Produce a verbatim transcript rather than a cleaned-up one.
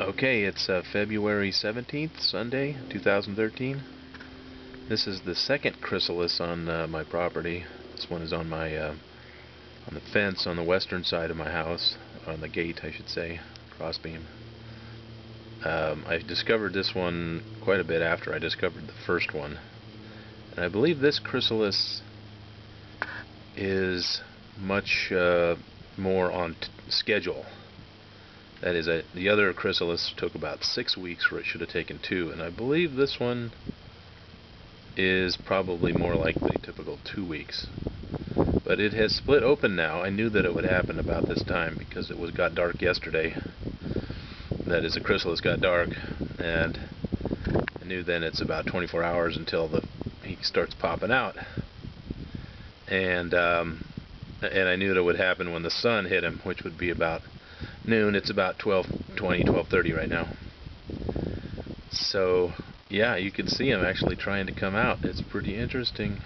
Okay, it's uh, February seventeenth, Sunday, two thousand thirteen. This is the second chrysalis on uh, my property. This one is on my uh, on the fence on the western side of my house, on the gate, I should say, crossbeam. Um, I discovered this one quite a bit after I discovered the first one, and I believe this chrysalis is much uh, more on t schedule. That is, a, the other chrysalis took about six weeks where it should have taken two, and I believe this one is probably more likely typical two weeks. But it has split open now. I knew that it would happen about this time because it was got dark yesterday. That is, the chrysalis got dark, and I knew then it's about twenty-four hours until the he starts popping out. And um, and I knew that it would happen when the sun hit him, which would be about noon. It's about twelve twenty, twelve thirty right now. So yeah, you can see him actually trying to come out. It's pretty interesting.